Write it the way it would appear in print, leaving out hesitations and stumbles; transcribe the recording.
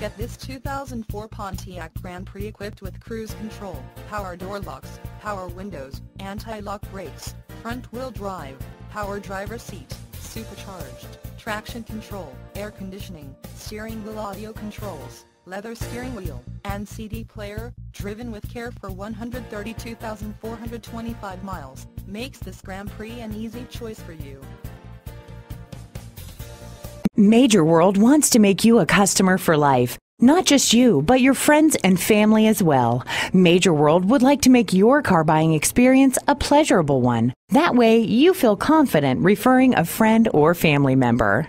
look at this 2004 Pontiac Grand Prix equipped with cruise control, power door locks, power windows, anti-lock brakes, front-wheel drive, power driver seat, supercharged, traction control, air conditioning, steering wheel audio controls, leather steering wheel, and CD player, driven with care for 132,425 miles, makes this Grand Prix an easy choice for you. Major World wants to make you a customer for life. Not just you, but your friends and family as well. Major World would like to make your car buying experience a pleasurable one. That way, you feel confident referring a friend or family member.